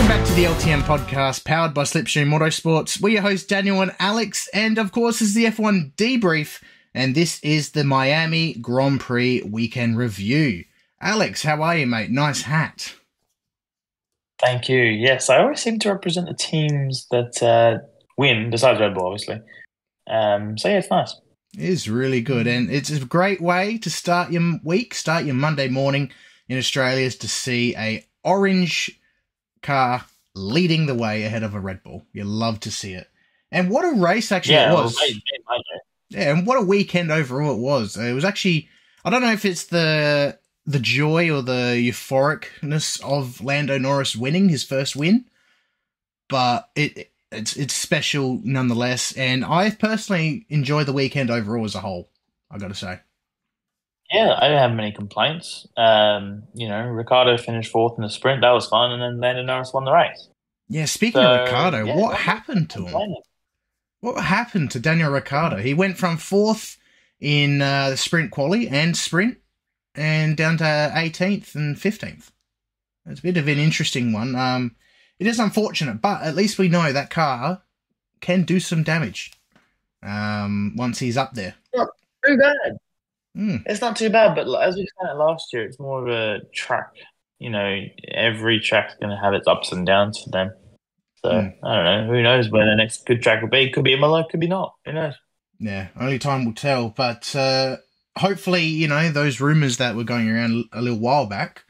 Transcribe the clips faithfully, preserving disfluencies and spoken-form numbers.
Welcome back to the L T M podcast, powered by Slipstream Autosports. We're your hosts, Daniel and Alex, and of course, this is the F one debrief, and this is the Miami Grand Prix weekend review. Alex, how are you, mate? Nice hat. Thank you. Yes, I always seem to represent the teams that uh, win, besides Red Bull, obviously. Um, so, yeah, it's nice. It is really good, and it's a great way to start your week, start your Monday morning in Australia, is to see a orange car leading the way ahead of a Red Bull. You love to see it. And what a race actually yeah, it was. It was late, late. Yeah, and what a weekend overall it was. It was actually, I don't know if it's the the joy or the euphoricness of Lando Norris winning his first win, but it it's it's special nonetheless. And I personally enjoy the weekend overall as a whole, I got to say. Yeah, I don't have many complaints. Um, you know, Ricciardo finished fourth in the sprint. That was fun. And then Lando Norris won the race. Yeah, speaking so, of Ricciardo, yeah, what happened to him? What happened to Daniel Ricciardo? He went from fourth in uh, the sprint quali and sprint and down to eighteenth and fifteenth. It's a bit of an interesting one. Um, it is unfortunate, but at least we know that car can do some damage um, once he's up there. Not too bad. Mm. It's not too bad, but as we said last year, it's more of a track. You know, every track's going to have its ups and downs for them. So, mm. I don't know. Who knows where the next good track will be? It could be Imola, could be not. Who knows? Yeah, only time will tell. But uh, hopefully, you know, those rumours that were going around a little while back,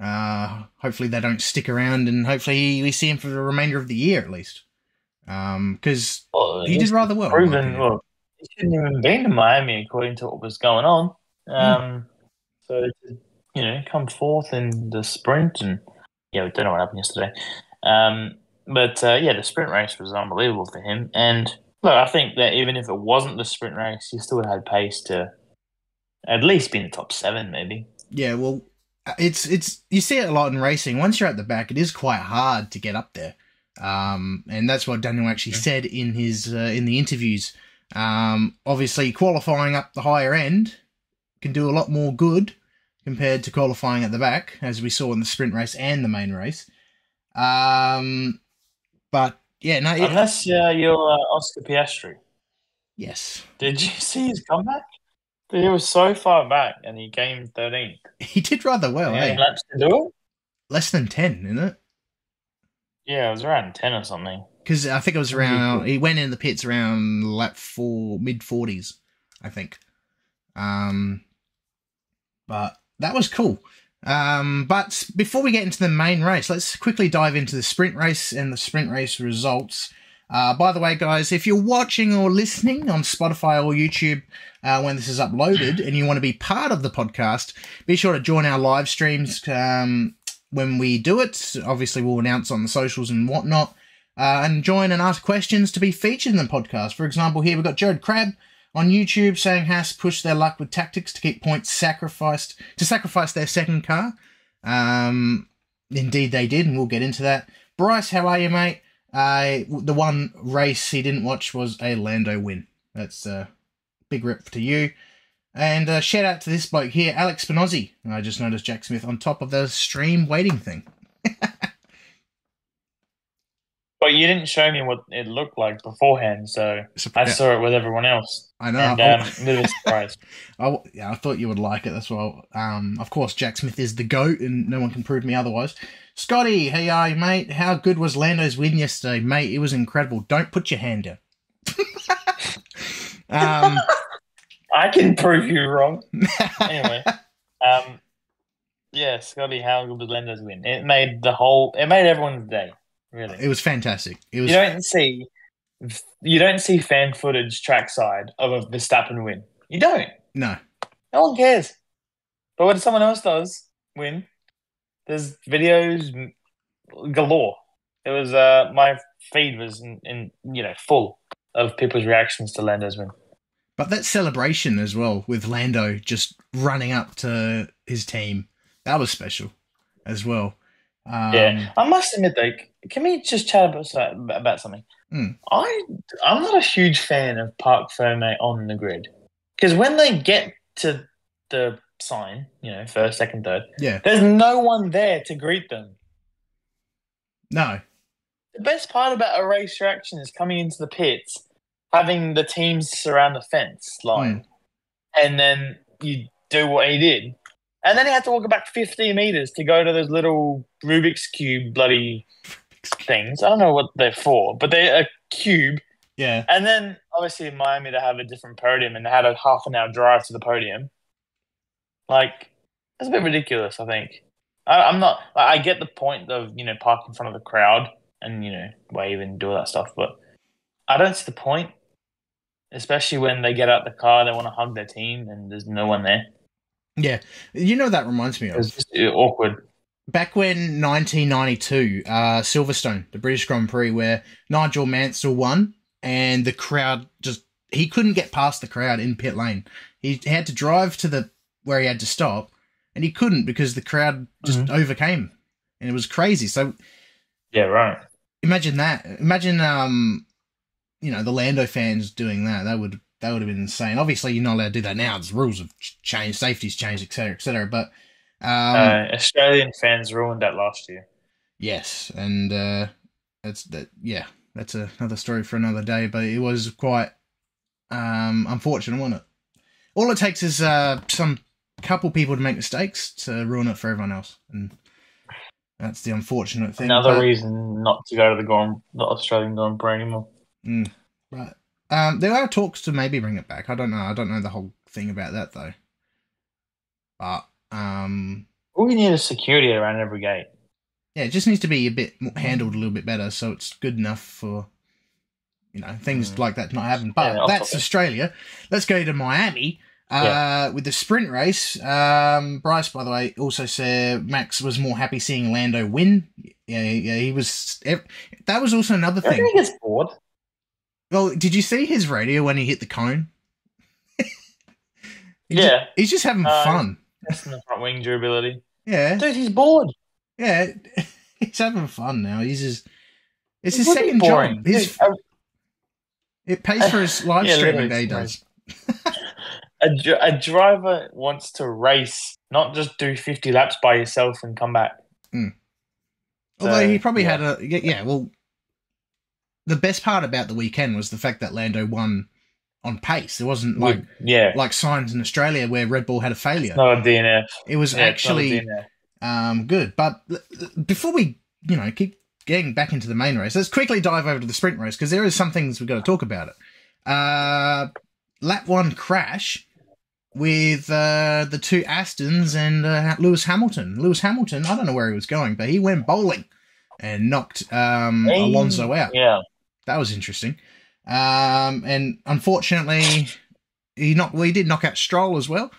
uh, hopefully they don't stick around, and hopefully we see him for the remainder of the year at least. Because um, well, he did rather well. Proven well. He shouldn't even been to Miami, according to what was going on. Um, mm. So, you know, come fourth in the sprint, and yeah, we don't know what happened yesterday. Um, but uh, yeah, the sprint race was unbelievable for him. And look, I think that even if it wasn't the sprint race, he still had pace to at least be in the top seven, maybe. Yeah, well, it's it's you see it a lot in racing. Once you're at the back, it is quite hard to get up there, um, and that's what Daniel actually yeah. said in his uh, in the interviews. Um, obviously qualifying up the higher end can do a lot more good compared to qualifying at the back, as we saw in the sprint race and the main race. Um, but yeah, no, unless it, uh, you're uh, Oscar Piastri. Yes. Did you see his comeback? He was so far back, and he came thirteenth. He did rather well. Yeah, eh? Laps to do it. Less than ten, isn't it? Yeah, it was around ten or something. Because I think it was around, he went in the pits around lap four, mid forties, I think. Um, but that was cool. Um, but before we get into the main race, let's quickly dive into the sprint race and the sprint race results. Uh, by the way, guys, if you're watching or listening on Spotify or YouTube uh, when this is uploaded and you want to be part of the podcast, be sure to join our live streams um, when we do it. Obviously, we'll announce on the socials and whatnot. Uh, and join and ask questions to be featured in the podcast. For example, here we've got Jared Crabb on YouTube saying Haas pushed their luck with tactics to keep points sacrificed, to sacrifice their second car. Um, indeed they did, and we'll get into that. Bryce, how are you, mate? Uh, the one race he didn't watch was a Lando win. That's a uh, big rip to you. And uh, shout out to this bloke here, Alex Spinozzi. I just noticed Jack Smith on top of the stream waiting thing. But you didn't show me what it looked like beforehand, so I saw it with everyone else. I know. And um, a little surprised. I, yeah, I thought you would like it. That's why, um, of course, Jack Smith is the GOAT, and no one can prove me otherwise. Scotty, hey, are you, mate? How good was Lando's win yesterday, mate? It was incredible. Don't put your hand down. um, I can prove you wrong. Anyway, um, yeah, Scotty, how good was Lando's win? It made the whole. It made everyone's day. Really, it was fantastic. It was. You don't see, you don't see fan footage trackside of a Verstappen win. You don't. No, no one cares. But when someone else does win, there's videos galore. It was uh, my feed was in, in you know full of people's reactions to Lando's win. But that celebration as well with Lando just running up to his team, that was special as well. Um, yeah, I must admit though, can we just chat about about something? Mm. I I'm not a huge fan of Park Fermé on the grid, because when they get to the sign, you know, first, second, third, yeah, there's no one there to greet them. No. The best part about a race reaction is coming into the pits, having the teams surround the fence line, mm. and then you do what he did. And then he had to walk about fifty metres to go to those little Rubik's Cube bloody things. I don't know what they're for, but they're a cube. Yeah. And then, obviously, in Miami, they have a different podium, and they had a half an hour drive to the podium. Like, that's a bit ridiculous, I think. I, I'm not... I get the point of, you know, park in front of the crowd and, you know, wave and do all that stuff, but I don't see the point, especially when they get out the car, they want to hug their team, and there's no one there. Yeah, you know that reminds me of. It's just awkward. Back when nineteen ninety-two, uh, Silverstone, the British Grand Prix, where Nigel Mansell won, and the crowd just he couldn't get past the crowd in pit lane. He had to drive to the where he had to stop, and he couldn't because the crowd just mm-hmm. overcame, and it was crazy. So, yeah, right. Imagine that. Imagine, um, you know, the Lando fans doing that. That would. That would have been insane. Obviously, you're not allowed to do that now. The rules have changed, safety's changed, et cetera, et cetera. But um, uh, Australian fans ruined that last year. Yes, and uh, that's that. Yeah, that's another story for another day. But it was quite um, unfortunate, wasn't it? All it takes is uh, some couple people to make mistakes to ruin it for everyone else, and that's the unfortunate thing. Another but, reason not to go to the, Grand, the Australian Grand Prix anymore. Mm, right. Um, there are talks to maybe bring it back. I don't know. I don't know the whole thing about that, though. But um, all you need is security around every gate. Yeah, it just needs to be a bit handled a little bit better, so it's good enough for you know things mm. like that not happen. But yeah, that's Australia. Let's go to Miami uh, yeah. with the sprint race. Um, Bryce, by the way, also said Max was more happy seeing Lando win. Yeah, yeah, he was. That was also another thing. I think he gets bored. Well, did you see his radio when he hit the cone? he's yeah. Just, he's just having uh, fun. That's in the front wing durability. Yeah. Dude, he's bored. Yeah. He's having fun now. He's just... It's it his second job. His, Dude, I, it pays for his live yeah, streaming day does. a, a driver wants to race, not just do fifty laps by yourself and come back. Mm. So, Although he probably yeah. had a... Yeah, well... The best part about the weekend was the fact that Lando won on pace. It wasn't like yeah. like Sainz in Australia where Red Bull had a failure. It's not a D N F. It was yeah, actually um, good. But before we, you know, keep getting back into the main race, let's quickly dive over to the sprint race because there is some things we've got to talk about it. Uh, lap one crash with uh, the two Astons and uh, Lewis Hamilton. Lewis Hamilton, I don't know where he was going, but he went bowling and knocked um, hey. Alonso out. Yeah. That was interesting. Um, and unfortunately, he, knocked, well, he did knock out Stroll as well.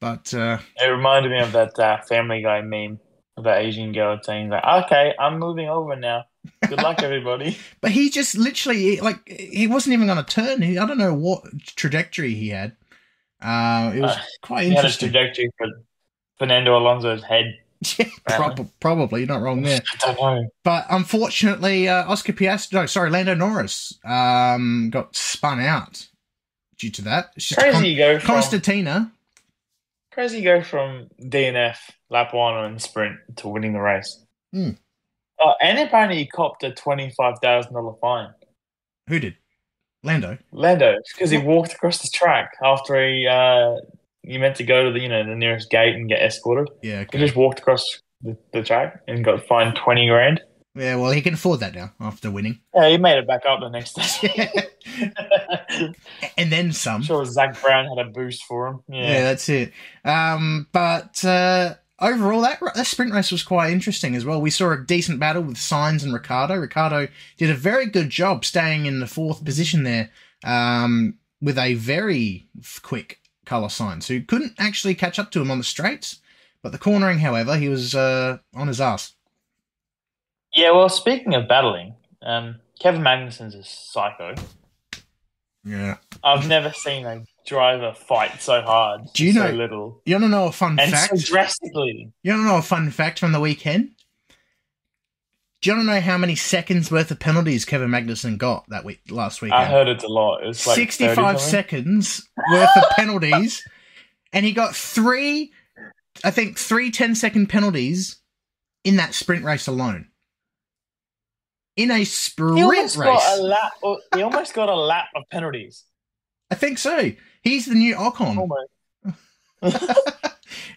But uh, it reminded me of that uh, Family Guy meme of that Asian girl saying, like, okay, I'm moving over now. Good luck, everybody. But he just literally, like, he wasn't even on a turn. He, I don't know what trajectory he had. Uh, it was uh, quite he interesting. He had a trajectory for Fernando Alonso's head. Yeah, prob- probably. You're not wrong there. I don't know. But unfortunately, uh, Oscar Piastri, no, sorry, Lando Norris um, got spun out due to that. It's just crazy con- go from, Constantina. Crazy go from D N F, lap one and sprint to winning the race. Mm. Oh, and apparently he copped a twenty-five thousand dollars fine. Who did? Lando? Lando, because he walked across the track after he... Uh, You meant to go to the you know the nearest gate and get escorted. Yeah, okay. He just walked across the, the track and got fined twenty grand. Yeah, well, he can afford that now after winning. Yeah, he made it back up the next day. Yeah. And then some. I'm sure Zach Brown had a boost for him. Yeah, yeah that's it. Um, but uh, overall, that that sprint race was quite interesting as well. We saw a decent battle with Sainz and Ricciardo. Ricciardo did a very good job staying in the fourth position there um, with a very quick. Carlos Sainz, who couldn't actually catch up to him on the straights, but the cornering, however, he was uh, on his ass. Yeah, well, speaking of battling, um, Kevin Magnussen's a psycho. Yeah, I've never seen a driver fight so hard. Do you so know? Little. You don't know a fun and fact. So drastically. You don't know a fun fact from the weekend. Do you want to know how many seconds worth of penalties Kevin Magnussen got that week last weekend? I heard it's a lot. It was like sixty-five seconds worth of penalties, and he got three, I think, three ten-second penalties in that sprint race alone. in a sprint he race. Got a lap, he almost got a lap of penalties. I think so. He's the new Ocon.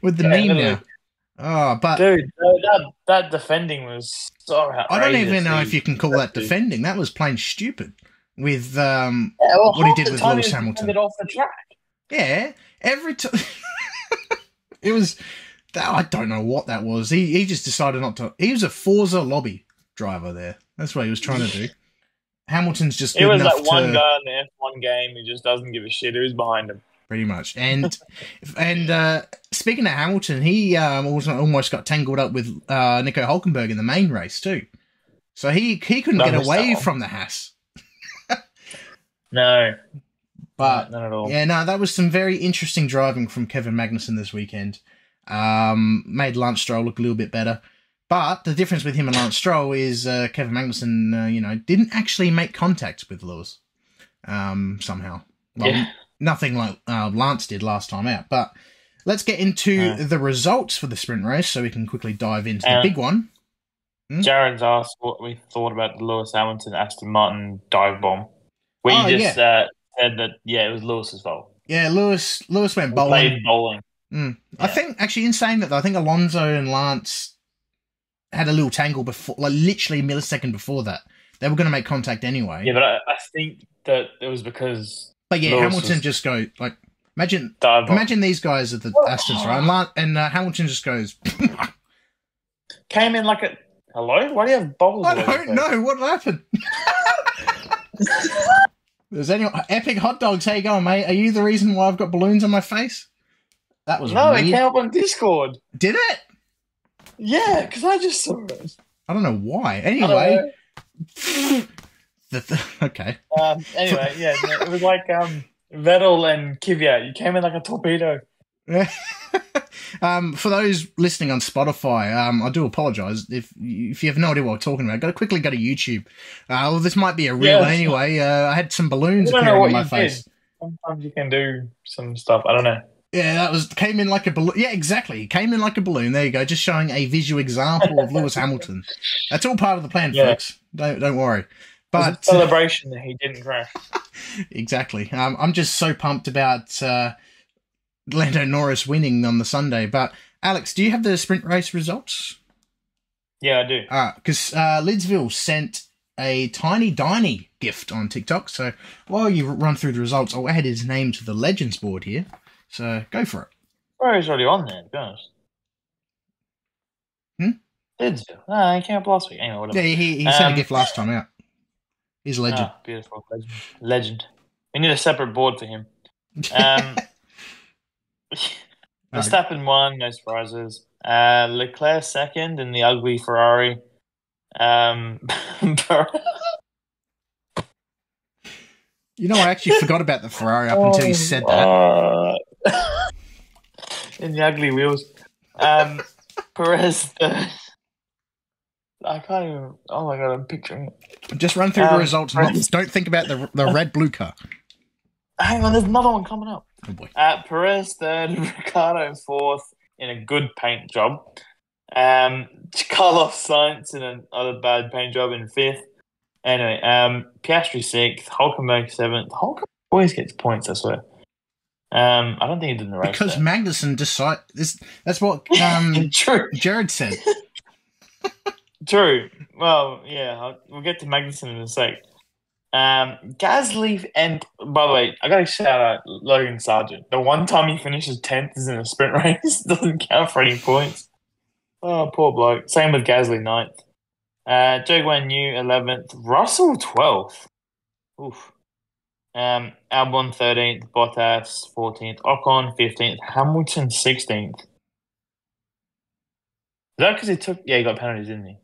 With the yeah, meme literally. now. Oh, but dude, that, that defending was so outrageous. I don't even know if you can call that defending. That was plain stupid with um, yeah, well, what he did with Lewis Hamilton. It off the track. Yeah, every time it was. That, I don't know what that was. He he just decided not to. He was a Forza lobby driver there. That's what he was trying to do. Hamilton's just. It was like one to, guy in the F one game who just doesn't give a shit who's behind him. Pretty much, and and uh, speaking of Hamilton, he um, almost got tangled up with uh, Nico Hulkenberg in the main race too, so he he couldn't Don't get away from the Haas. No, but not at all. Yeah, no, that was some very interesting driving from Kevin Magnussen this weekend. Um, made Lance Stroll look a little bit better, but the difference with him and Lance Stroll is uh, Kevin Magnussen, uh, you know, didn't actually make contact with Lewis um, somehow. Well, yeah. Nothing like uh, Lance did last time out. But let's get into uh, the results for the sprint race so we can quickly dive into the big one. Hmm? Jared's asked what we thought about the Lewis Hamilton Aston Martin dive bomb. We oh, just yeah. uh, said that, yeah, it was Lewis's fault. Yeah, Lewis Lewis went bowling. Played bowling. Mm. Yeah. I think, actually, in saying that, though, I think Alonso and Lance had a little tangle before, like literally a millisecond before that. They were going to make contact anyway. Yeah, but I, I think that it was because... But yeah, Lewis Hamilton just go like imagine dive imagine these guys at the Astons, right? And, La- and uh, Hamilton just goes came in like a hello. Why do you have bowls? I don't know what happened. There's any epic hot dogs? How you going, mate? Are you the reason why I've got balloons on my face? That was no. Weird. It came up on Discord. Did it? Yeah, because I just saw it. I don't know why. Anyway. The th- okay. Um, anyway, yeah, it was like um, Vettel and Kvyat. You came in like a torpedo. um, for those listening on Spotify, um, I do apologise if if you have no idea what we're talking about. I've got to quickly go to YouTube. Uh, well, this might be a real yeah, anyway. Uh, I had some balloons appearing on my face. Did. Sometimes you can do some stuff. I don't know. Yeah, that was came in like a balloon. Yeah, exactly. Came in like a balloon. There you go. Just showing a visual example of Lewis Hamilton. That's all part of the plan, yeah. folks. Don't don't worry. But it was a celebration that he didn't crash. Exactly. Um, I'm just so pumped about uh, Lando Norris winning on the Sunday. But Alex, do you have the sprint race results? Yeah, I do. Ah, because uh, Lidsville sent a tiny diny gift on TikTok. So while you run through the results, I'll add his name to the legends board here. So go for it. Where is already on there? Gosh. Hmm. Lidsville. No, he came up last week. Anyway, whatever. Yeah, he, he um, sent a gift last time out. He's a legend. Oh, beautiful. Legend. legend. We need a separate board for him. Um, Verstappen won, no surprises. Uh, Leclerc second in the ugly Ferrari. Um, you know, I actually forgot about the Ferrari up until you said that. Uh, in the ugly wheels. Um, Perez third. I can't even... Oh, my God, I'm picturing it. Just run through um, the results. And not, don't think about the the red blue car. Hang on, there's another one coming up. Oh, boy. Uh, Perez third, Ricciardo fourth in a good paint job. Um, Carlos Sainz in another bad paint job in fifth. Anyway, um, Piastri sixth, Hulkenberg seventh. Hulkenberg always gets points, I swear. Um, I don't think he did in the race. Because there. Magnussen decided... That's what um, Jared said. True. Well, yeah, I'll, we'll get to Magnussen in a sec. Um, Gasly and, by the way, I got to shout out Logan Sargeant. The one time he finishes tenth is in a sprint race. Doesn't count for any points. Oh, poor bloke. Same with Gasly, ninth. Uh, Zhou Guan Yu, eleventh. Russell, twelfth. Oof. Um, Albon, thirteenth. Bottas, fourteenth. Ocon, fifteenth. Hamilton, sixteenth. Is that because he took, yeah, he got penalties, didn't he?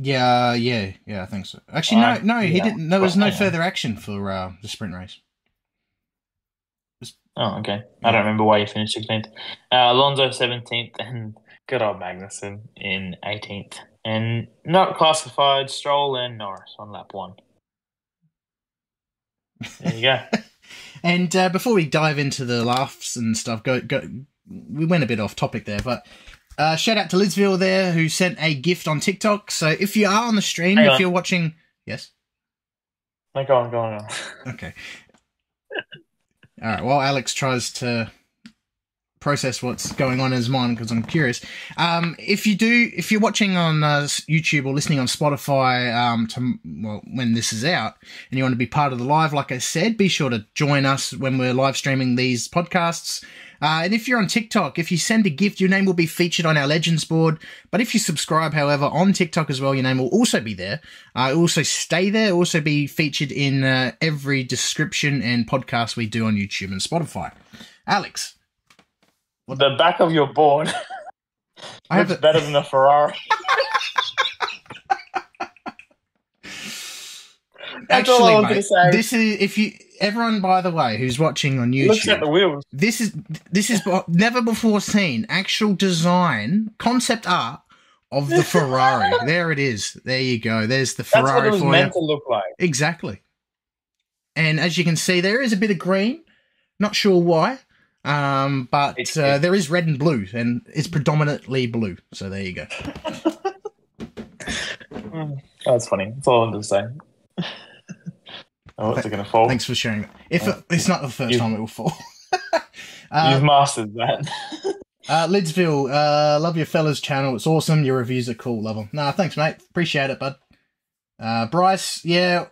Yeah, yeah, yeah. I think so. Actually, no, no, he yeah. didn't. There was no further action for uh, the sprint race. Was, oh, okay. I don't remember why he finished sixteenth. Uh, Alonso seventeenth, and good old Magnussen in eighteenth, and not classified. Stroll and Norris on lap one. There you go. And uh, before we dive into the laughs and stuff, go go. We went a bit off topic there, but. Uh, shout out to Lidsville there, who sent a gift on TikTok. So if you are on the stream, Hang if on. you're watching... Yes? No, go on, go on. Okay. All right, while Alex tries to process what's going on in his mind, because I'm curious. Um, if you do, if you're watching on uh, YouTube or listening on Spotify, um, to, well, when this is out, and you want to be part of the live, like I said, be sure to join us when we're live streaming these podcasts. Uh, and if you're on TikTok, if you send a gift, your name will be featured on our Legends board. But if you subscribe, however, on TikTok as well, your name will also be there. Uh, also stay there, also be featured in uh, every description and podcast we do on YouTube and Spotify. Alex. What? The back of your board I looks better than a Ferrari. That's Actually, all I was mate, gonna say. This is if you everyone, by the way, who's watching on YouTube, looks at the wheels. This is this is never before seen actual design, concept art of the Ferrari. There it is. There you go. There's the Ferrari. That's what it was for meant you. to look like. Exactly. And as you can see, there is a bit of green. Not sure why. Um, but it's, uh, it's, there is red and blue, and it's predominantly blue. So there you go. That's funny. That's all I'm just saying. Oh, it's going to fall. Thanks for sharing that. If uh, it, it's not the first time it will fall. uh, you've mastered that. uh, Lidsville, uh, love your fella's channel. It's awesome. Your reviews are cool. Love them. Nah, thanks, mate. Appreciate it, bud. Uh, Bryce, yeah,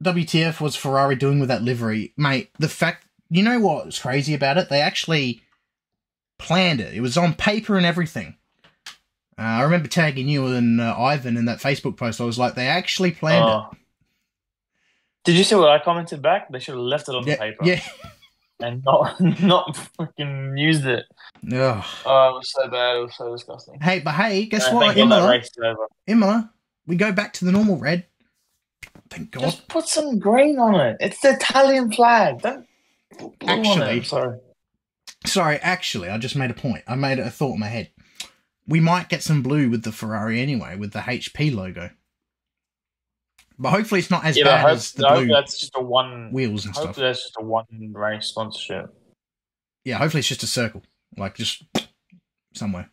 W T F was Ferrari doing with that livery, mate? The fact. You know what's crazy about it? They actually planned it. It was on paper and everything. Uh, I remember tagging you and uh, Ivan in that Facebook post. I was like, they actually planned oh. it. Did you see what I commented back? They should have left it on yeah, the paper. Yeah. And not not fucking used it. Ugh. Oh, it was so bad. It was so disgusting. Hey, but hey, guess yeah, what? Imola, Imola, we go back to the normal red. Thank God. Just put some green on it. It's the Italian flag. Don't. Actually, sorry. sorry, actually, I just made a point. I made a thought in my head. We might get some blue with the Ferrari anyway, with the H P logo. But hopefully it's not as yeah, bad hope, as the I blue hope that's just a one, wheels and stuff. That's just a one-race sponsorship. Yeah, hopefully it's just a circle, like just somewhere.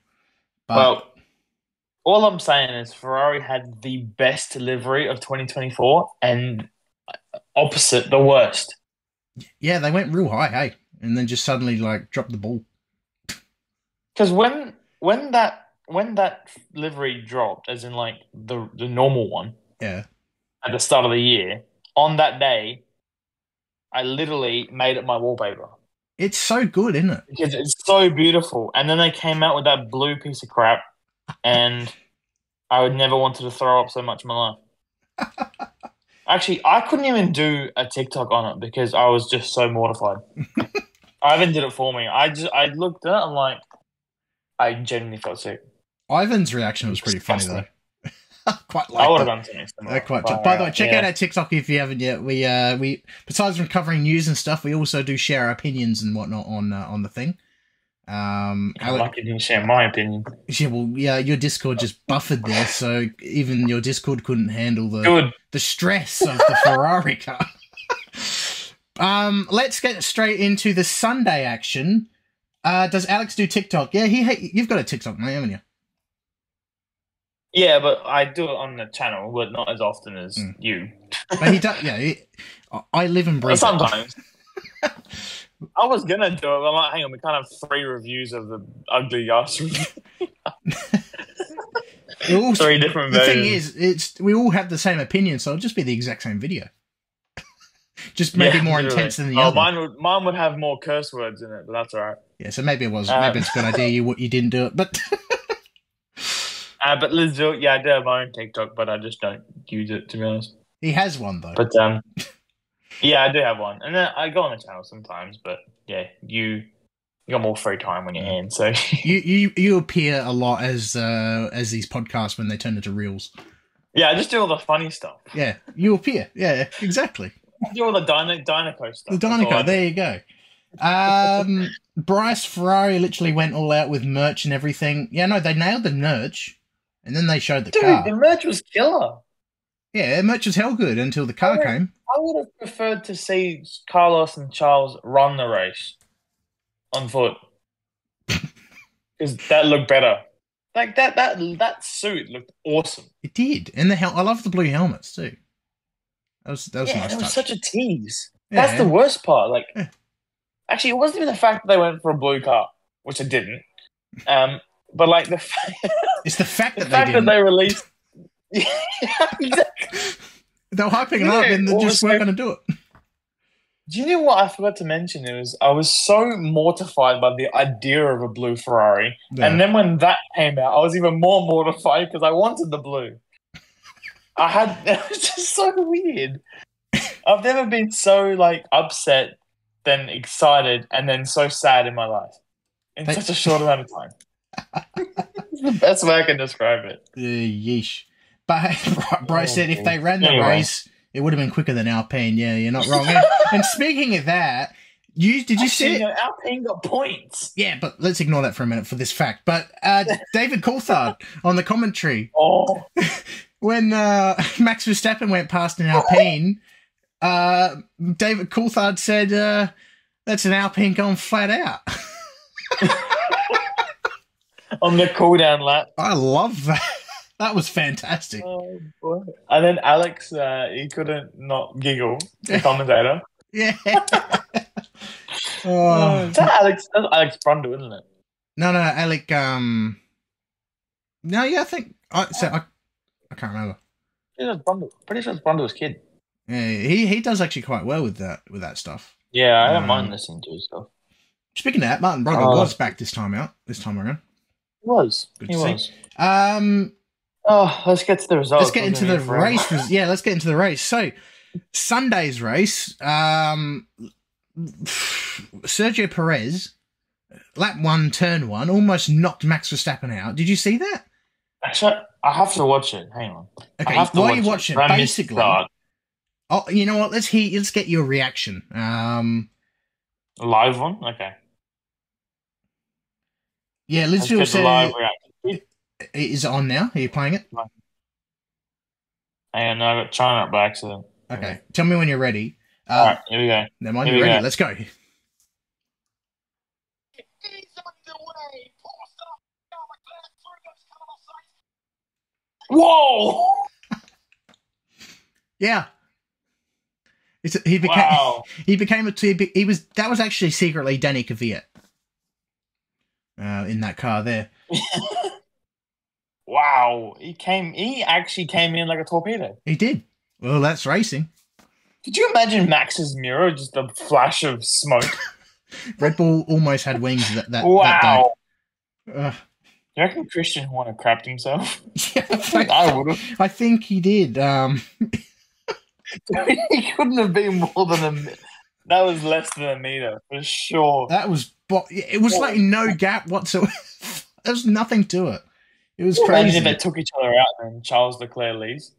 But, well, all I'm saying is Ferrari had the best livery of twenty twenty-four and opposite the worst. Yeah, they went real high, hey, and then just suddenly like dropped the ball. Because when when that when that livery dropped, as in like the the normal one, yeah, at the start of the year, on that day, I literally made it my wallpaper. It's so good, isn't it? Because it's so beautiful, and then they came out with that blue piece of crap, and I would never wanted to throw up so much in my life. Actually, I couldn't even do a TikTok on it because I was just so mortified. Ivan did it for me. I just I looked at it and like, I genuinely felt sick. Ivan's reaction was pretty Disgusting. funny though. Quite like I would have done something similar. Quite By right. the way, check yeah. out our TikTok if you haven't yet. We uh we besides from covering news and stuff, we also do share our opinions and whatnot on uh, on the thing. Um, I like you didn't share my opinion. Yeah, well, yeah, your Discord just buffered there, so even your Discord couldn't handle the Good. the stress of the Ferrari car. um, let's get straight into the Sunday action. Uh, does Alex do TikTok? Yeah, he. Hey, you've got a TikTok, mate, haven't you? Yeah, but I do it on the channel, but not as often as mm. you. But he does. Yeah, he, I live and breathe. Sometimes. I was going to do it, but I'm like, hang on, we can't have three reviews of the ugly ass review. all, three different the versions. The thing is, it's, we all have the same opinion, so it'll just be the exact same video. Just maybe yeah, more literally. intense than the oh, other. Mine would, mine would have more curse words in it, but that's all right. Yeah, so maybe it was. Um, maybe it's a good idea you you didn't do it, but... uh, but Lidsville, yeah, I do have my own TikTok, but I just don't use it, to be honest. He has one, though. But, um... Yeah, I do have one. And then I go on the channel sometimes, but yeah, you you got more free time when you're in, so you, you you appear a lot as uh as these podcasts when they turn into reels. Yeah, I just do all the funny stuff. Yeah, you appear. Yeah, exactly. I do all the Dyna Dynaco stuff. The Dynaco, there you go. Um Bryce, Ferrari literally went all out with merch and everything. Yeah, no, they nailed the merch and then they showed the Dude, car. Dude, the merch was killer. Yeah, the merch was hell good until the car yeah. came. I would have preferred to see Carlos and Charles run the race on foot because that looked better. Like that, that, that suit looked awesome. It did, and the hel- I love the blue helmets too. That was that was yeah, a nice. It was touch. Such a tease. Yeah, That's yeah. the worst part. Like, yeah. actually, it wasn't even the fact that they went for a blue car, which it didn't. Um, but like the fact it's the fact the that fact they didn't. that they released. Yeah, exactly. They were hyping it up, and they just weren't going to do it. Do you know what I forgot to mention? It was I was so mortified by the idea of a blue Ferrari, yeah. and then when that came out, I was even more mortified because I wanted the blue. I had it was just so weird. I've never been so like upset, then excited, and then so sad in my life in they, such a short amount of time. It's the best way I can describe it. Uh, yeesh. But Bryce said if they ran the anyway. race, it would have been quicker than Alpine. Yeah, you're not wrong. And, and speaking of that, you did you Actually, see it? Alpine got points. Yeah, but let's ignore that for a minute for this fact. But uh, David Coulthard on the commentary, oh. when uh, Max Verstappen went past an Alpine, uh, David Coulthard said, uh, "That's an Alpine going flat out." On the cooldown lap. I love that. That was fantastic. Oh, boy. And then Alex, uh, he couldn't not giggle, the commentator. Yeah. oh. Is that Alex? That's Alex Brundle, isn't it? No, no, Alec. Um... No, yeah, I think. I, so, I, I can't remember. It's Brundle. Pretty sure it's Brundle's kid. Yeah, he, he does actually quite well with that with that stuff. Yeah, I don't um, mind listening to his stuff. Speaking of that, Martin Brundle oh. was back this time out, this time around. He was. Good he to was. see. Um. Oh, let's get to the results. Let's get into the race. Yeah, let's get into the race. So, Sunday's race, um, Sergio Perez, lap one, turn one, almost knocked Max Verstappen out. Did you see that? Actually, I have to watch it. Hang on. Okay, while you watch it, basically. Oh, you know what? Let's hear. Let's get your reaction. Um, a live one? Okay. Yeah, Lidsville said. Live reaction. Is it on now? Are you playing it? Hang on, no, I got China up by accident. Okay, tell me when you're ready. Uh, All right, here we go. Never mind, you're ready. Go. Let's go. He's on the way. Whoa! yeah. It's, he became. Wow. He became a. He, he was. That was actually secretly Danny Kvyat. Uh, in that car there. Wow, he came. He actually came in like a torpedo. He did. Well, that's racing. Could you imagine Max's mirror? Just a flash of smoke. Red Bull almost had wings that, that, wow. that day. Uh, you reckon Christian Horner crapped himself? Yeah, I think I would have. I think he did. Um... he couldn't have been more than a. That was less than a meter for sure. That was. Bo- it was like no gap whatsoever. There's nothing to it. It was crazy. Imagine if they took each other out and Charles Leclerc leaves.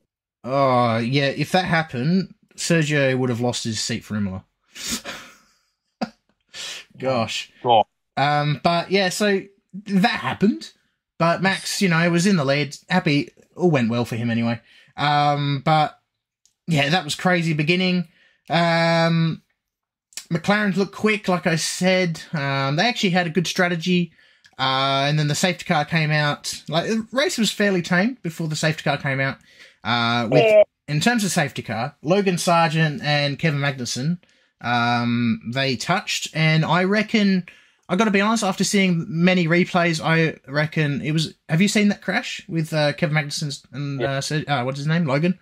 Oh, yeah. If that happened, Sergio would have lost his seat for Imola. Gosh. God. Um, but, yeah, so that happened. But Max, you know, was in the lead. Happy. All went well for him anyway. Um, but, yeah, that was crazy beginning. Um, McLaren looked quick, like I said. Um, they actually had a good strategy. Uh, and then the safety car came out. Like the race was fairly tame before the safety car came out. Uh, with, yeah. In terms of safety car, Logan Sargeant and Kevin Magnussen, um, they touched. And I reckon, I got to be honest, after seeing many replays, I reckon it was. Have you seen that crash with uh, Kevin Magnussen and yeah. uh, Sir, uh, what's his name, Logan?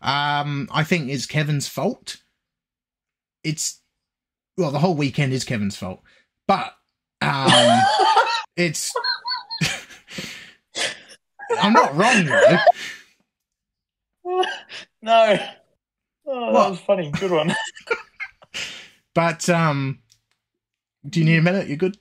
Um, I think it's Kevin's fault. It's well, the whole weekend is Kevin's fault, but. Um, It's. I'm not wrong, though. No. Oh, that was funny. Good one. But, um, do you need a minute? You're good?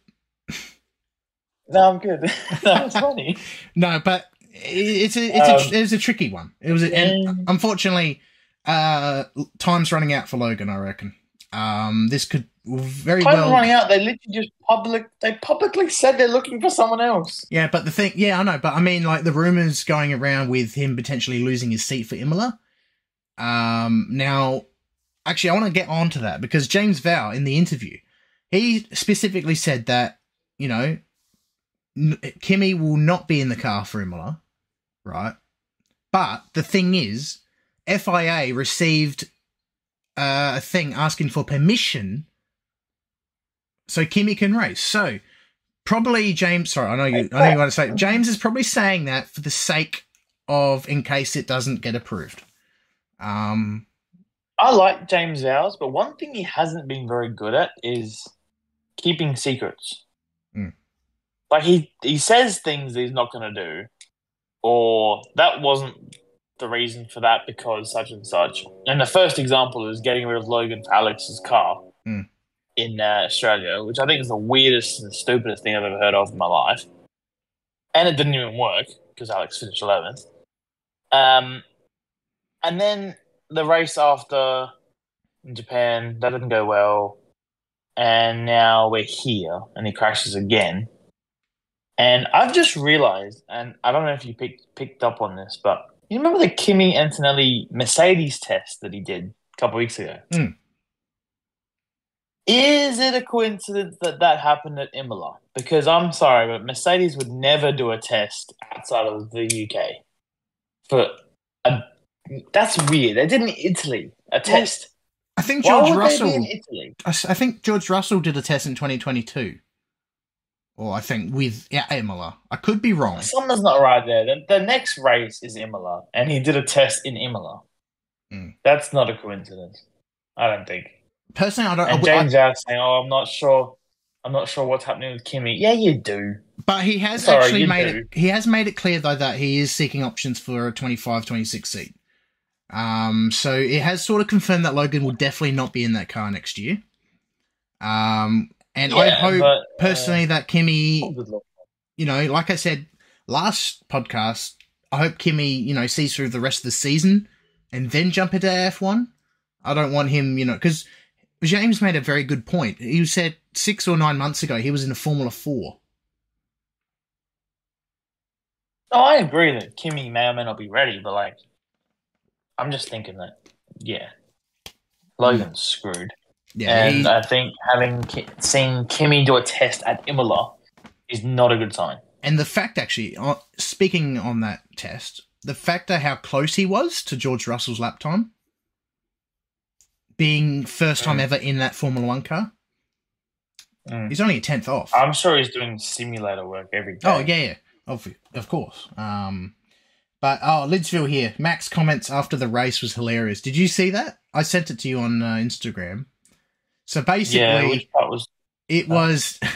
No, I'm good. That was funny. No, but it's a it's um, a, it was a tricky one. It was, a, and unfortunately, uh, time's running out for Logan, I reckon. Um, this could very well. Time's running out. They literally just public. They publicly said they're looking for someone else. Yeah, but the thing. Yeah, I know. But I mean, like the rumors going around with him potentially losing his seat for Imola. Um, now, actually, I want to get on to that because James Vowles in the interview, he specifically said that you know Kimi will not be in the car for Imola, right? But the thing is, F I A received uh, a thing asking for permission so Kimi can race. So probably James, sorry, I know you, I know you want to say it. James is probably saying that for the sake of, in case it doesn't get approved. Um, I like James Vowles, but one thing he hasn't been very good at is keeping secrets. Mm. Like he, he says things that he's not going to do, or that wasn't the reason for that because such and such. And the first example is getting rid of Logan for Alex's car mm. in uh, Australia, which I think is the weirdest and stupidest thing I've ever heard of in my life. And it didn't even work because Alex finished eleventh. Um, and then the race after in Japan, that didn't go well. And now we're here and he crashes again. And I've just realized, and I don't know if you picked picked up on this, but you remember the Kimi Antonelli Mercedes test that he did a couple of weeks ago? Mm. Is it a coincidence that that happened at Imola? Because I'm sorry, but Mercedes would never do a test outside of the U K. But uh, that's weird. They did in Italy a test. I think George Why would Russell. They be in Italy? I think George Russell did a test in twenty twenty-two. Or I think with yeah, Imola. I could be wrong. Something's not right there. The, the next race is Imola, and he did a test in Imola. Mm. That's not a coincidence, I don't think. Personally, I don't. And James I, Vowles saying, "Oh, I'm not sure. I'm not sure what's happening with Kimi." Yeah, you do. But he has Sorry, actually made do. it. He has made it clear though that he is seeking options for a twenty-five, twenty-six seat. Um, so it has sort of confirmed that Logan will definitely not be in that car next year. Um. And yeah, I hope, but, uh, personally, that Kimi, oh, you know, like I said last podcast, I hope Kimi, you know, sees through the rest of the season and then jump into F one. I don't want him, you know, because James made a very good point. He said six or nine months ago he was in a Formula four. No, I agree that Kimi may or may not be ready, but, like, I'm just thinking that, yeah, Logan's screwed. Yeah, and I think having seeing Kimi do a test at Imola is not a good sign. And the fact, actually, uh, speaking on that test, the fact of how close he was to George Russell's lap time, being first time mm. ever in that Formula One car, mm. he's only a tenth off. I'm sure he's doing simulator work every day. Oh, yeah, yeah, of, of course. Um, but, oh, Lidsville here. Max comments after the race was hilarious. Did you see that? I sent it to you on uh, Instagram. So basically, yeah, was, it was uh,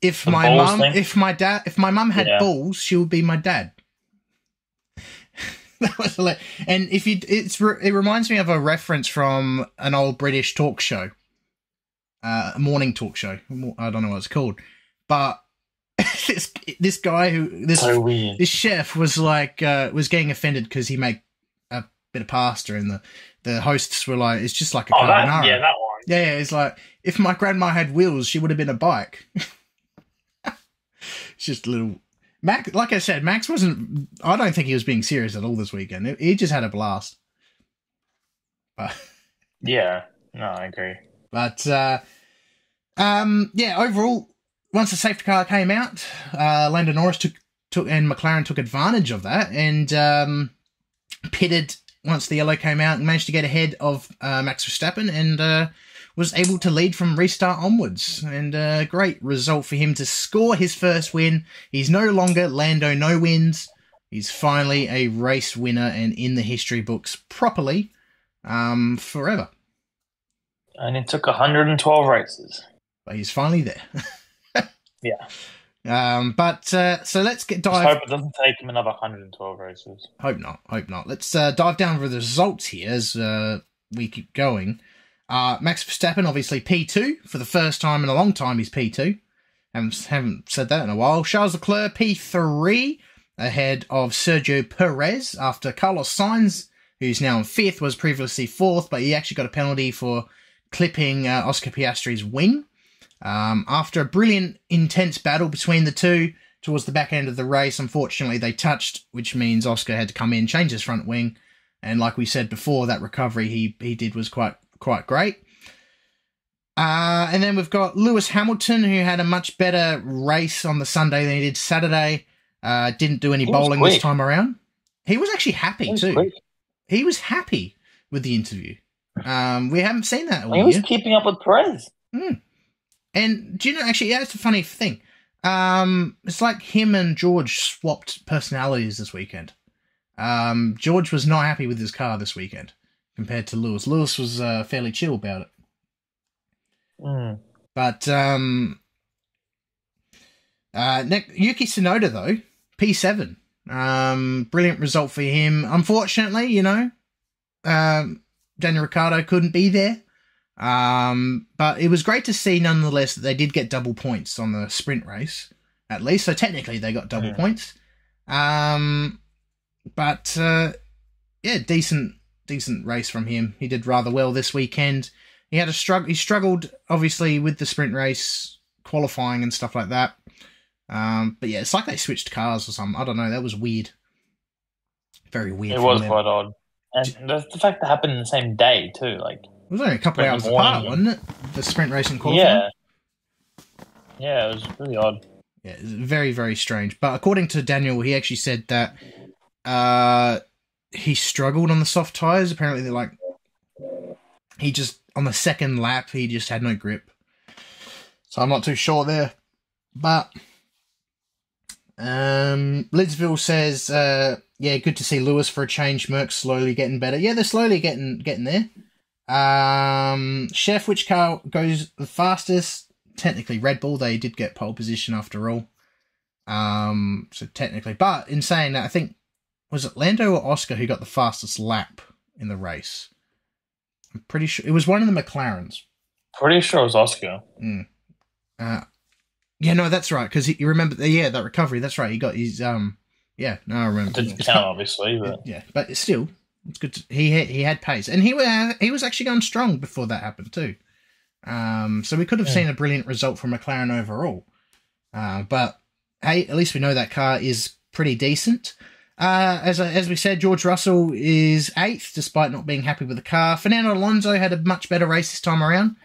if my mum, thing. if my dad, if my mum had yeah. balls, she would be my dad. That was a and if you, it's it reminds me of a reference from an old British talk show, uh, a morning talk show. I don't know what it's called, but this this guy who this so this chef was like uh, was getting offended because he made a bit of pasta, and the the hosts were like, "It's just like a oh, carbonara." That, yeah, that one. Yeah, it's like, if my grandma had wheels, she would have been a bike. It's just a little... Max, like I said, Max wasn't... I don't think he was being serious at all this weekend. He just had a blast. But, yeah, no, I agree. But, uh, um, yeah, overall, once the safety car came out, uh, Lando Norris took, took and McLaren took advantage of that and um, pitted once the yellow came out and managed to get ahead of uh, Max Verstappen and... Uh, was able to lead from restart onwards. And a great result for him to score his first win. He's no longer Lando no wins. He's finally a race winner and in the history books properly um, forever. And it took one hundred twelve races. But he's finally there. Yeah. Um, but uh, so let's get dive. Just hope it doesn't take him another one hundred twelve races. Hope not. Hope not. Let's uh, dive down for the results here as uh, we keep going. Uh, Max Verstappen, obviously P two. For the first time in a long time, he's P two. Haven't, haven't said that in a while. Charles Leclerc, P three, ahead of Sergio Perez after Carlos Sainz, who's now in fifth, was previously fourth, but he actually got a penalty for clipping uh, Oscar Piastri's wing. Um, after a brilliant, intense battle between the two towards the back end of the race, unfortunately they touched, which means Oscar had to come in, change his front wing, and like we said before, that recovery he, he did was quite... quite great. Uh, and then we've got Lewis Hamilton, who had a much better race on the Sunday than he did Saturday. Uh, didn't do any he bowling this time around. He was actually happy, he was too. Quick. He was happy with the interview. Um, we haven't seen that all year. He was keeping up with Perez. Mm. And do you know, actually, yeah, it's a funny thing. Um, it's like him and George swapped personalities this weekend. Um, George was not happy with his car this weekend compared to Lewis. Lewis was uh, fairly chill about it. Mm. But um, uh, Yuki Tsunoda, though, P seven. Um, brilliant result for him. Unfortunately, you know, um, Daniel Ricciardo couldn't be there. Um, but it was great to see, nonetheless, that they did get double points on the sprint race, at least. So technically they got double yeah. points. Um, but, uh, yeah, decent, decent race from him. He did rather well this weekend. He had a struggle. He struggled obviously with the sprint race qualifying and stuff like that. Um, but yeah, it's like they switched cars or something. I don't know. That was weird. Very weird. It was them. Quite odd. And the, the fact that happened in the same day too, like, it was only a couple of hours apart, wasn't it? The sprint racing qualifying. Yeah, yeah, it was really odd. Yeah, very, very strange. But according to Daniel, he actually said that uh, he struggled on the soft tyres. Apparently, they're like he just on the second lap he just had no grip. So I'm not too sure there. But um, Lidsville says, uh, yeah, good to see Lewis for a change. Merck's slowly getting better. Yeah, they're slowly getting getting there. Um, Chef, which car goes the fastest? Technically Red Bull. They did get pole position after all. Um, so technically, but in saying that, I think, was it Lando or Oscar who got the fastest lap in the race? I'm pretty sure. It was one of the McLarens. Pretty sure it was Oscar. Mm. Uh, yeah, no, that's right. Because you remember, the, yeah, that recovery. That's right. He got his, um, yeah, no, I remember. It didn't count, obviously. But... Yeah, but still. It's good. To, he had, he had pace, and he were, he was actually going strong before that happened too. Um, so we could have yeah. seen a brilliant result from McLaren overall. Uh, but hey, at least we know that car is pretty decent. Uh, as as we said, George Russell is eighth, despite not being happy with the car. Fernando Alonso had a much better race this time around.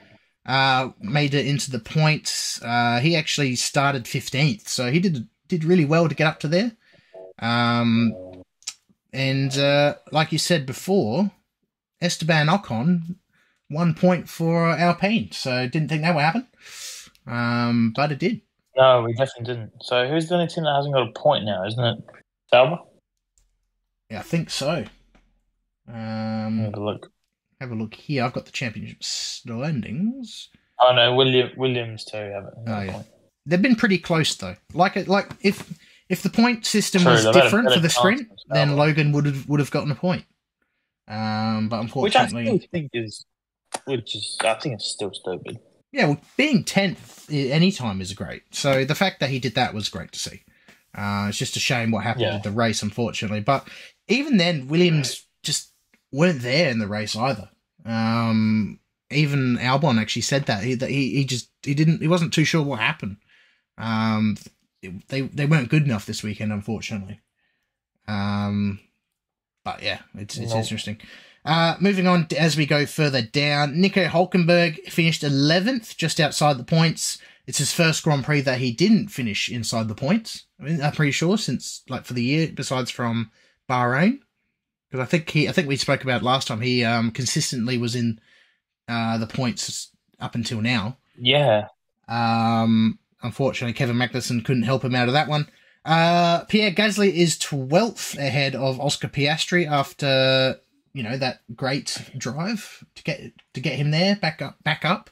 Uh, made it into the points. Uh, he actually started fifteenth, so he did did really well to get up to there. Um. And uh, like you said before, Esteban Ocon, one point for Alpine. So didn't think that would happen, um, but it did. No, we definitely didn't. So who's the only team that hasn't got a point now, isn't it? Sauber? Yeah, I think so. Um, have a look. Have a look here. I've got the championship standings. Oh, no, William, Williams too have it. Oh, yeah. Point. They've been pretty close, though. Like, like if... If the point system True, was different for the sprint, then Logan would have would have gotten a point. Um, but unfortunately, which I still think is, which is, I think it's still stupid. Yeah, well, being tenth any time is great. So the fact that he did that was great to see. Uh, it's just a shame what happened yeah. at the race, unfortunately. But even then, Williams just weren't there in the race either. Um, even Albon actually said that he that he, he just he didn't he wasn't too sure what happened. Um. It, they they weren't good enough this weekend, unfortunately. Um, but yeah, it's it's no. interesting. Uh, moving on as we go further down, Nico Hulkenberg finished eleventh, just outside the points. It's his first Grand Prix that he didn't finish inside the points. I mean, I'm pretty sure since like for the year, besides from Bahrain, because I think he I think we spoke about last time he um consistently was in uh the points up until now. Yeah. Um. Unfortunately, Kevin Magnussen couldn't help him out of that one. Uh, Pierre Gasly is twelfth ahead of Oscar Piastri after, you know, that great drive to get to get him there, back up, back up,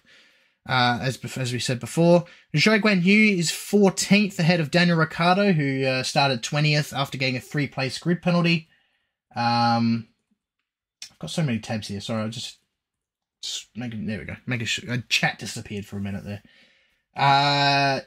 uh, as as we said before. Zhou Guanyu is fourteenth ahead of Daniel Ricciardo, who uh, started twentieth after getting a three-place grid penalty. Um, I've got so many tabs here. Sorry, I'll just... just make it, there we go. Make a, a chat disappeared for a minute there. Uh,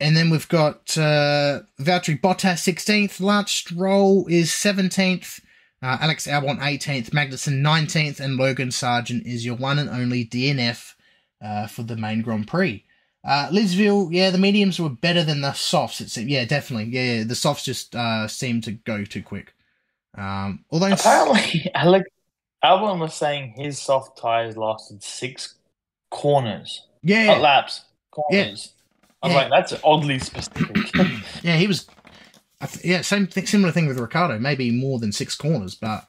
and then we've got uh, Valtteri Bottas sixteenth, Lance Stroll is seventeenth, uh, Alex Albon eighteenth, Magnussen nineteenth, and Logan Sargeant is your one and only D N F uh, for the main Grand Prix. Uh, Lidsville, yeah, the mediums were better than the softs. It seemed. Yeah, definitely. Yeah, yeah, the softs just uh, seemed to go too quick. Um, although apparently Alex Albon was saying his soft tyres lasted six corners. Yeah. Not laps. Corners. Yeah. I was yeah. like, that's oddly specific. yeah, he was... I th- yeah, same th- similar thing with Ricciardo. Maybe more than six corners, but...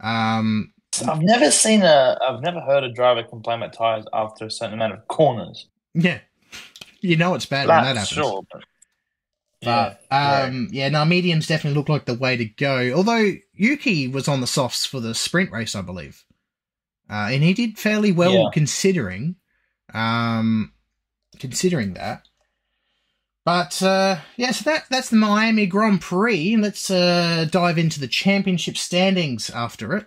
um, I've never seen a... I've never heard a driver complain about tyres after a certain amount of corners. Yeah. You know it's bad laps, when that happens. Sure, but- But, yeah, um, yeah. yeah, no, mediums definitely look like the way to go. Although Yuki was on the softs for the sprint race, I believe. Uh, and he did fairly well yeah. considering um, considering that. But, uh, yeah, so that that's the Miami Grand Prix. Let's uh, dive into the championship standings after it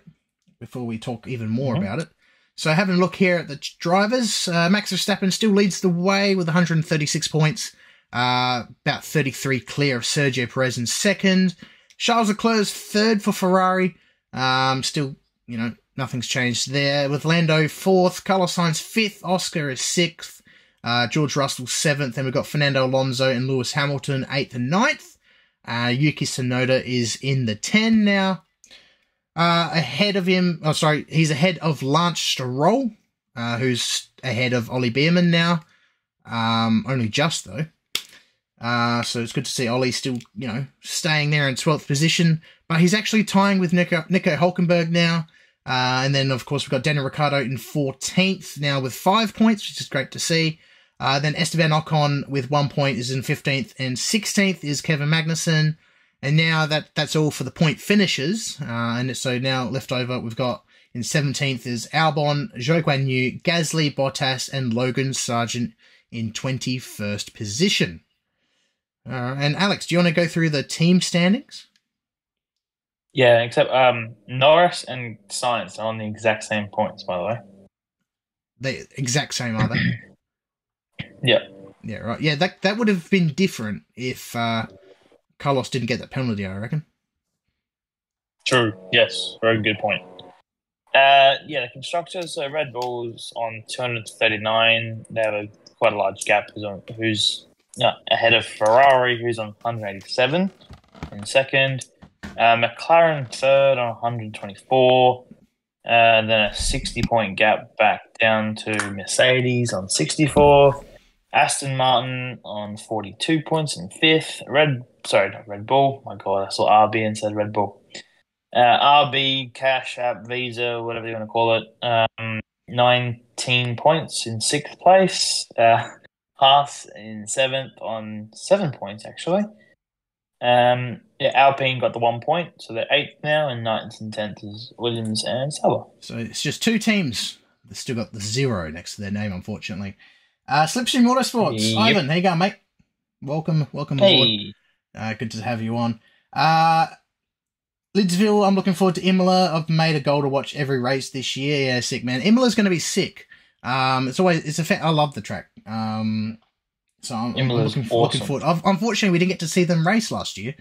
before we talk even more mm-hmm. about it. So having a look here at the drivers, uh, Max Verstappen still leads the way with one hundred thirty-six points. Uh, about thirty-three clear of Sergio Perez in second. Charles Leclerc's third for Ferrari. Um, still, you know, nothing's changed there. With Lando fourth, Carlos Sainz fifth, Oscar is sixth, uh, George Russell seventh. Then we've got Fernando Alonso and Lewis Hamilton eighth and ninth. Uh, Yuki Tsunoda is in the ten now. Uh, ahead of him, oh, sorry, he's ahead of Lance Stroll, uh, who's ahead of Ollie Bearman now. Um, only just though. Uh, so it's good to see Ollie still, you know, staying there in twelfth position. But he's actually tying with Nico, Nico Hulkenberg now. Uh, and then, of course, we've got Daniel Ricciardo in fourteenth now with five points, which is great to see. Uh, then Esteban Ocon with one point is in fifteenth. And sixteenth is Kevin Magnussen. And now that that's all for the point finishers. Uh, and so now left over, we've got in seventeenth is Albon, Zhou Guan Yu, Gasly, Bottas, and Logan Sargeant in twenty-first position. Uh, and Alex, do you want to go through the team standings? Yeah, except um, Norris and Sainz are on the exact same points, by the way. The exact same, are they? yeah. Yeah, right. Yeah, that that would have been different if uh, Carlos didn't get that penalty, I reckon. True, yes. Very good point. Uh, yeah, the constructors, so Red Bull's on two hundred thirty-nine. They have a, quite a large gap who's... On, who's No, ahead of Ferrari, who's on one hundred eighty-seven in second. Uh, McLaren third on one hundred twenty-four. Uh, and then a sixty-point gap back down to Mercedes on sixty-four. Aston Martin on forty-two points in fifth. Red, sorry, not Red Bull. My God, I saw R B and said Red Bull. Uh, R B, Cash App, Visa, whatever you want to call it. Um, nineteen points in sixth place. Uh, Haas in seventh on seven points, actually. Um, yeah, Alpine got the one point, so they're eighth now, and ninth and tenth is Williams and Sauber. So it's just two teams that still got the zero next to their name, unfortunately. Uh, Slipstream Motorsports. Yep. Ivan, how you going, mate? Welcome, welcome hey. aboard. Uh, good to have you on. Uh, Lidsville, I'm looking forward to Imola. I've made a goal to watch every race this year. Yeah, sick, man. Imola's going to be sick. Um, it's always it's a fa- I love the track. Um, so I'm, I'm looking, awesome. looking forward. I've, unfortunately, we didn't get to see them race last year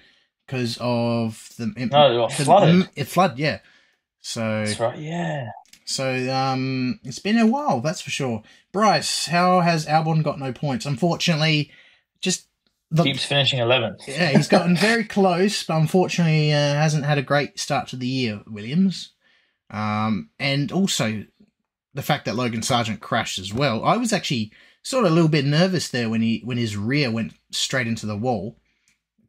because of the no, it flooded. It flooded, yeah. So that's right, yeah. So um, it's been a while, that's for sure. Bryce, how has Albon got no points? Unfortunately, just the, keeps finishing eleventh. Yeah, he's gotten very close, but unfortunately, uh, hasn't had a great start to the year. Williams, um, and also. The fact that Logan Sargeant crashed as well. I was actually sort of a little bit nervous there when he when his rear went straight into the wall,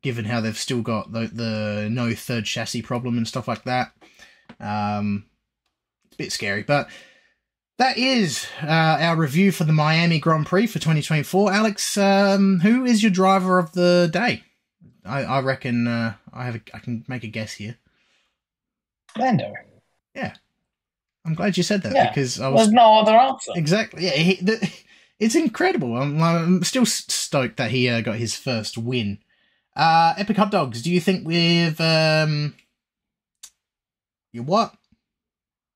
given how they've still got the, the no third chassis problem and stuff like that. Um, it's a bit scary. But that is uh, our review for the Miami Grand Prix for twenty twenty-four. Alex, um, who is your driver of the day? I, I reckon uh, I have a, I can make a guess here. Lando. Yeah. I'm glad you said that yeah. because I was. There's no other answer. Exactly. Yeah, he, the, it's incredible. I'm, I'm still stoked that he uh, got his first win. Uh, Epic Hot Dogs. Do you think we've um, you what?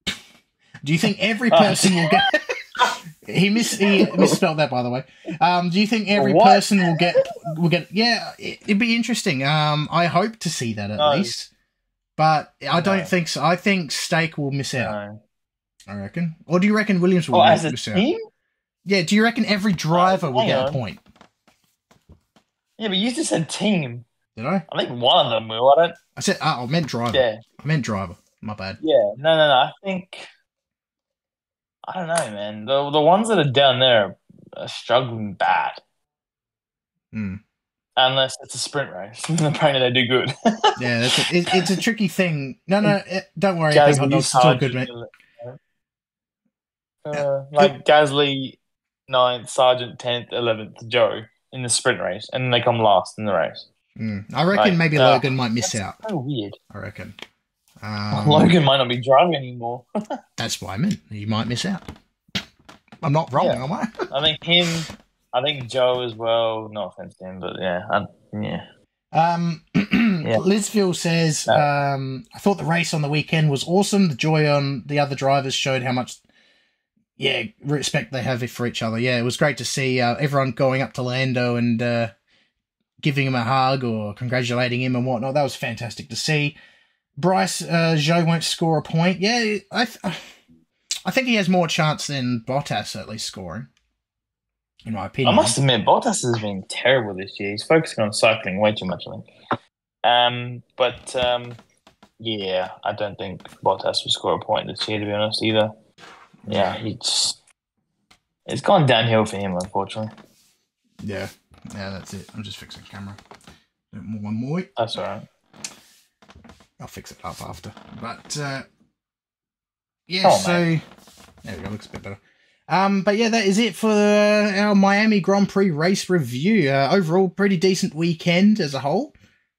Do you think every person will get? he mis he misspelled that, by the way. Um, do you think every what? person will get will get? Yeah, it, it'd be interesting. Um, I hope to see that at no. least, but I don't no. think so. I think Steak will miss out. No. I reckon. Or do you reckon Williams will oh, as a team? Yeah, do you reckon every driver oh, will get on. a point? Yeah, but you just said team. Did I? I think one of them will, I don't... I said, oh, I meant driver. Yeah. I meant driver. My bad. Yeah, no, no, no. I think... I don't know, man. The the ones that are down there are struggling bad. Mm. Unless it's a sprint race, apparently they do good. yeah, that's a, it, it's a tricky thing. No, no, it, don't worry. Gasly, it's still good, mate. Uh, like Gasly ninth, Sargeant tenth, eleventh, Joe in the sprint race, and they come last in the race. Mm. I reckon like, maybe uh, Logan might miss out. So weird. I reckon. Um, Logan might not be driving anymore. That's what I meant. He might miss out. I'm not wrong, yeah. am I? I think him. I think Joe as well. No offense to him, but yeah, I, yeah. Um, yeah. Lidsville says, no. um, I thought the race on the weekend was awesome. The joy on the other drivers showed how much, yeah, respect they have for each other. Yeah, it was great to see uh, everyone going up to Lando and uh, giving him a hug or congratulating him and whatnot. That was fantastic to see. Bryce, uh, Joe won't score a point. Yeah, I, th- I think he has more chance than Bottas at least scoring. In my opinion, I must admit, Bottas has been terrible this year. He's focusing on cycling way too much, I think. Um, but um, yeah, I don't think Bottas will score a point this year, to be honest, either. Yeah, he just, it's gone downhill for him, unfortunately. Yeah, yeah, that's it. I'm just fixing the camera. One more. That's all right. I'll fix it up after. But uh, yeah, oh, so man. There we go. Looks a bit better. Um, but yeah, that is it for the, our Miami Grand Prix race review. Uh, overall, pretty decent weekend as a whole.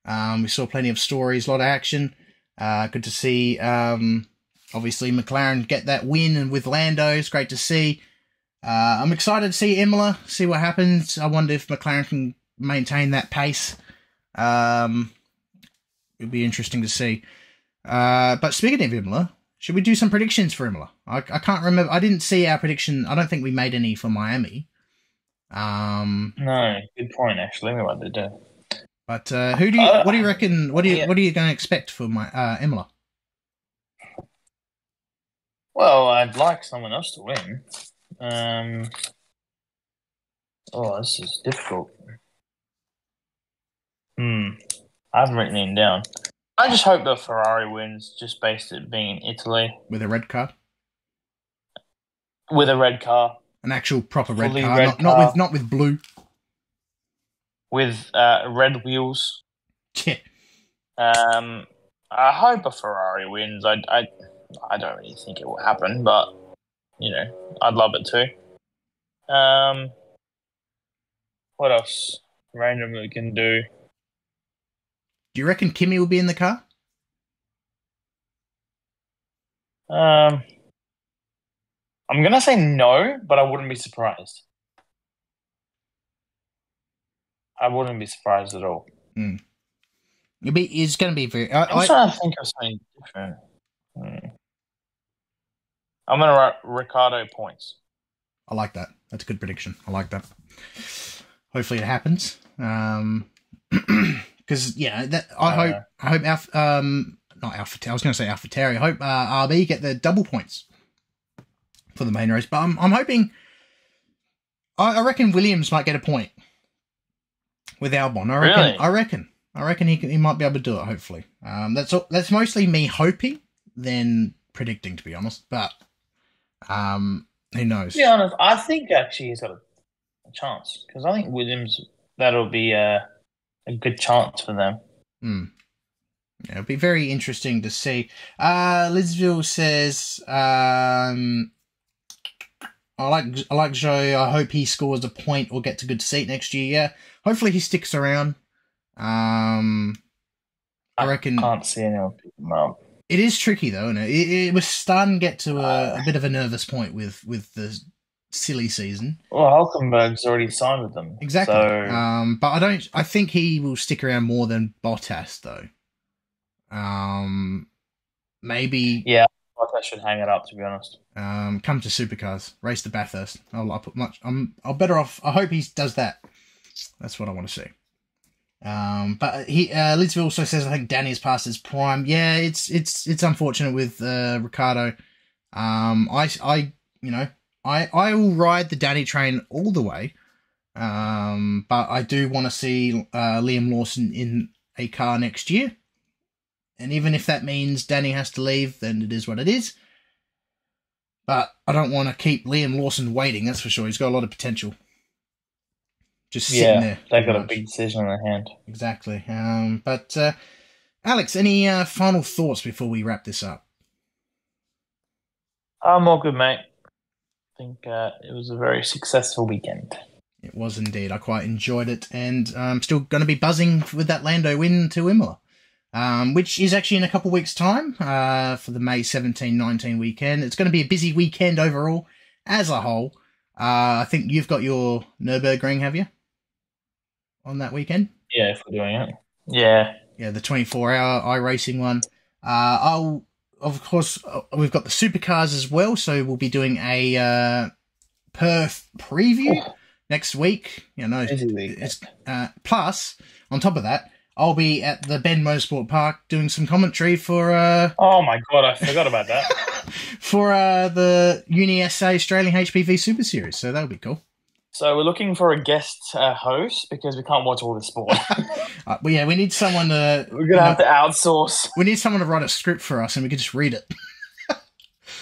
Um, we saw plenty of stories, a lot of action. Uh, good to see, um, obviously, McLaren get that win and with Lando. It's great to see. Uh, I'm excited to see Imola, see what happens. I wonder if McLaren can maintain that pace. Um, it'll be interesting to see. Uh, but speaking of Imola... Should we do some predictions for Imola? I, I can't remember. I didn't see our prediction. I don't think we made any for Miami. Um, no, good point. Actually, we might do. But uh, who do you? Uh, what do you reckon? What do you? Yeah. What are you going to expect for my uh, Imola? Well, I'd like someone else to win. Um, oh, this is difficult. Hmm, I haven't written it down. I just hope that Ferrari wins just based on it being in Italy. With a red car? With a red car. An actual proper red car. red not, car. Not with not with blue. With uh, red wheels. Yeah. Um, I hope a Ferrari wins. I, I, I don't really think it will happen, but, you know, I'd love it too. Um, what else randomly can do? Do you reckon Kimi will be in the car? Um, I'm going to say no, but I wouldn't be surprised. I wouldn't be surprised at all. Mm. It'll be, it's going to be very... I, I'm I, trying to think of something different. Mm. I'm going to write Ricciardo points. I like that. That's a good prediction. I like that. Hopefully it happens. Um... Because yeah, that, I uh, hope I hope Alpha, um not Alpha. I was going to say AlphaTauri. I hope uh, R B get the double points for the main race. But I'm I'm hoping. I, I reckon Williams might get a point with Albon. I reckon. Really? I reckon. I reckon he can, he might be able to do it. Hopefully, um, that's that's mostly me hoping than predicting, to be honest. But um, who knows? To be honest, I think actually he's got a chance because I think Williams that'll be uh. a good chance for them. Mm. Yeah, it'll be very interesting to see. Uh, Lidsville says, um, I like I like Joe. I hope he scores a point or gets a good seat next year. Yeah, hopefully he sticks around. Um, I, I reckon... can't see anyone pick him up. It is tricky, though, isn't it? It, it was starting to get to a, a bit of a nervous point with, with the... silly season. Well, Hulkenberg's already signed with them. Exactly. So. Um, but I don't. I think he will stick around more than Bottas, though. Um, maybe. Yeah, Bottas should hang it up. To be honest. Um, come to supercars, race to Bathurst. I'll, I'll put much. I'm. I'll better off. I hope he does that. That's what I want to see. Um, but he. Uh, Lidsville also says I think Danny's past his prime. Yeah, it's it's it's unfortunate with uh, Ricciardo. Um, I I you know. I, I will ride the Danny train all the way, um, but I do want to see uh, Liam Lawson in a car next year. And even if that means Danny has to leave, then it is what it is. But I don't want to keep Liam Lawson waiting, that's for sure. He's got a lot of potential. Just sitting yeah, there. They've got much. a big decision on their hand. Exactly. Um, but, uh, Alex, any uh, final thoughts before we wrap this up? I'm all good, mate. I think uh, it was a very successful weekend. It was indeed. I quite enjoyed it, and I'm still going to be buzzing with that Lando win to Imola, um, which is actually in a couple of weeks' time uh, for the May seventeenth nineteen weekend. It's going to be a busy weekend overall as a whole. Uh, I think you've got your Nürburgring, have you, on that weekend? Yeah, if we're doing it. Yeah. Yeah, the twenty-four hour iRacing one. Uh, I'll, of course, we've got the supercars as well, so we'll be doing a uh, Perth preview. Oh. Next week, you know, it's, uh, plus, on top of that, I'll be at the Bend Motorsport Park doing some commentary for... Uh, oh, my God, I forgot about that. for uh, the UniSA Australian H P V Super Series, so that'll be cool. So we're looking for a guest uh, host because we can't watch all the sport. uh, well, yeah, we need someone to... We're going to have know, to outsource. We need someone to write a script for us and we can just read it.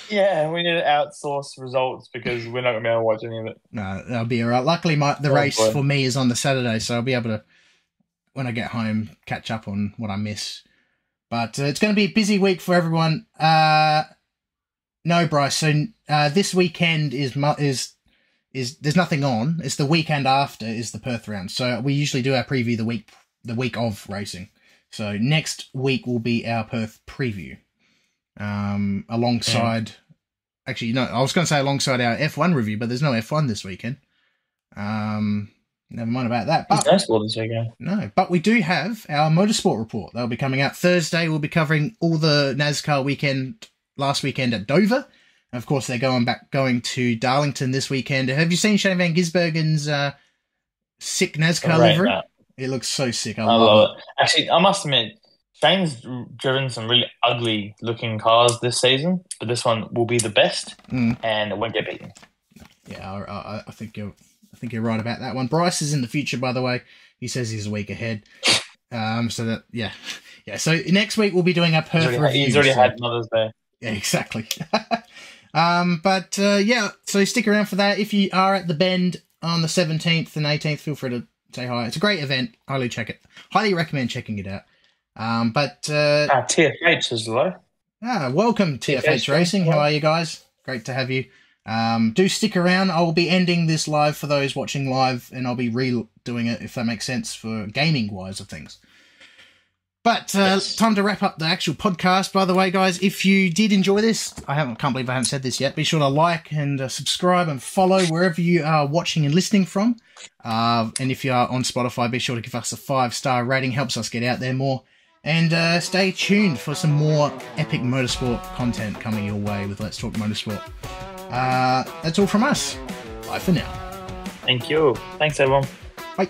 Yeah, we need to outsource results because we're not going to be able to watch any of it. No, that'll be all right. Luckily, my, the oh, race boy. for me is on the Saturday, so I'll be able to, when I get home, catch up on what I miss. But uh, it's going to be a busy week for everyone. Uh, no, Bryce, so uh, this weekend is, is is there's nothing on. It's the weekend after is the Perth round. So we usually do our preview the week the week of racing. So next week will be our Perth preview. Um, alongside, yeah. actually, no, I was going to say alongside our F one review, but there's no F one this weekend. Um, never mind about that. But, there's no sport this weekend. No, but we do have our motorsport report. That'll be coming out Thursday. We'll be covering all the NASCAR weekend last weekend at Dover. And of course, they're going back, going to Darlington this weekend. Have you seen Shane Van Gisbergen's uh, sick NASCAR right, livery? No. It looks so sick. I, I love, love it. it. Actually, I must admit. Shane's driven some really ugly-looking cars this season, but this one will be the best, mm. and it won't get beaten. Yeah, I, I think you're, I think you're right about that one. Bryce is in the future, by the way. He says he's a week ahead. Um, so that, yeah, yeah. So next week we'll be doing our Perth review. He's already so. had Mother's Day. Yeah, exactly. um, but uh, yeah, so stick around for that. If you are at the Bend on the seventeenth and eighteenth, feel free to say hi. It's a great event. Highly check it. Highly recommend checking it out. Um, but uh, ah, T F H is low. Ah, welcome T F H, T F H Racing. How are you guys? Great to have you. Um, do stick around. I will be ending this live for those watching live, and I'll be redoing it if that makes sense for gaming wise of things. But uh, yes. Time to wrap up the actual podcast. By the way, guys, if you did enjoy this, I haven't can't believe I haven't said this yet. Be sure to like and uh, subscribe and follow wherever you are watching and listening from. Uh, and if you are on Spotify, be sure to give us a five star rating. Helps us get out there more. And uh, stay tuned for some more epic motorsport content coming your way with Let's Talk Motorsport. Uh, that's all from us. Bye for now. Thank you. Thanks, everyone. Bye.